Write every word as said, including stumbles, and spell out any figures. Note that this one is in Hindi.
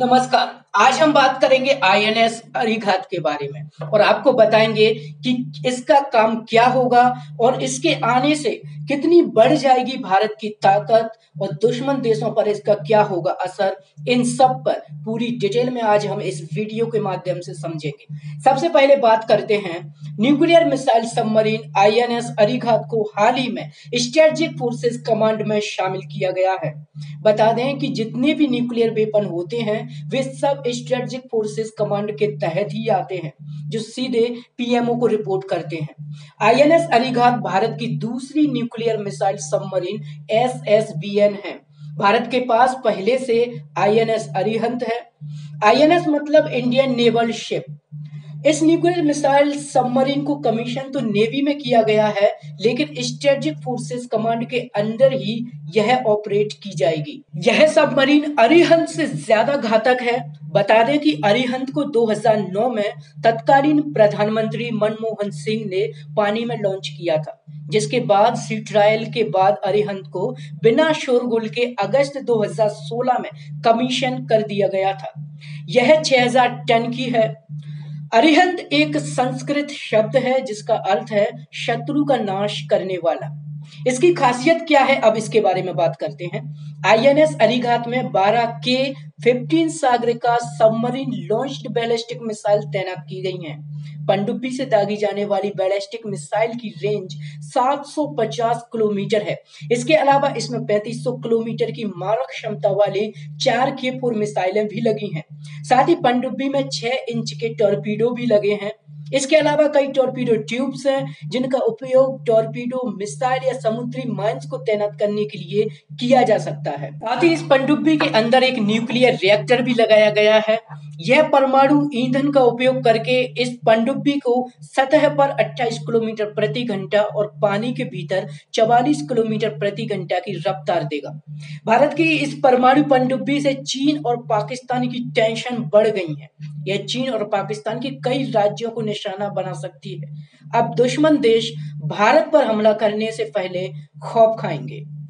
नमस्कार, आज हम बात करेंगे आईएनएस अरिघात के बारे में और आपको बताएंगे कि इसका काम क्या होगा और इसके आने से कितनी बढ़ जाएगी भारत की ताकत और दुश्मन देशों पर इसका क्या होगा असर। इन सब पर पूरी डिटेल में आज हम इस वीडियो के माध्यम से समझेंगे। सबसे पहले बात करते हैं nuclear missile submarine INS Arighat को हाल ही में स्ट्रेटिक फोर्सेज कमांड में शामिल किया गया है। बता दें कि जितने भी न्यूक्लियर वेपन होते हैं वे सब स्ट्रेटेजिक फोर्सेस कमांड के तहत ही आते हैं, जो सीधे पीएमओ को रिपोर्ट करते हैं। आईएनएस अरिघात भारत की दूसरी nuclear missile submarine S S B N है। भारत के पास पहले से आईएनएस अरिहंत है। आईएनएस मतलब इंडियन नेवल शिप। इस न्यूक्लियर मिसाइल सबमरीन को कमीशन तो नेवी में किया गया है, लेकिन स्ट्रेटेजिक फोर्सेस कमांड के अंदर ही यह ऑपरेट की जाएगी। यह सबमरीन अरिहंत से ज्यादा घातक है। बता दें कि अरिहंत को दो हज़ार नौ में तत्कालीन प्रधानमंत्री मनमोहन सिंह ने पानी में लॉन्च किया था, जिसके बाद सी ट्रायल के बाद अरिहंत को बिना शोरगुल के अगस्त दो हज़ार सोलह में कमीशन कर दिया गया था। यह छह हज़ार टन की है। अरिहंत एक संस्कृत शब्द है जिसका अर्थ है शत्रु का नाश करने वाला। इसकी खासियत क्या है, अब इसके बारे में बात करते हैं। आईएनएस अरिघात में बारह के पंद्रह Sagarika submarine launched ballistic missile तैनात की गई हैं। पनडुब्बी से दागी जाने वाली बैलिस्टिक मिसाइल की रेंज सात सौ पचास किलोमीटर है। इसके अलावा इसमें पैंतीस सौ किलोमीटर की मारक क्षमता वाली चार खेपुर मिसाइलें भी लगी हैं। साथ ही पनडुब्बी में छह इंच के टॉर्पीडो भी लगे हैं। इसके अलावा कई टॉर्पीडो ट्यूब्स हैं जिनका उपयोग टॉर्पीडो मिसाइल या समुद्री माइंस को तैनात करने के लिए किया जा सकता है। साथ ही इस पनडुब्बी के अंदर एक न्यूक्लियर रिएक्टर भी लगाया गया है। यह परमाणु ईंधन का उपयोग करके इस पनडुब्बी को सतह पर अट्ठाईस किलोमीटर प्रति घंटा और पानी के भीतर चवालीस किलोमीटर प्रति घंटा की रफ्तार देगा। भारत की इस परमाणु पनडुब्बी से चीन और पाकिस्तान की टेंशन बढ़ गई है। यह चीन और पाकिस्तान के कई राज्यों को निशाना बना सकती है। अब दुश्मन देश भारत पर हमला करने से पहले खौफ खाएंगे।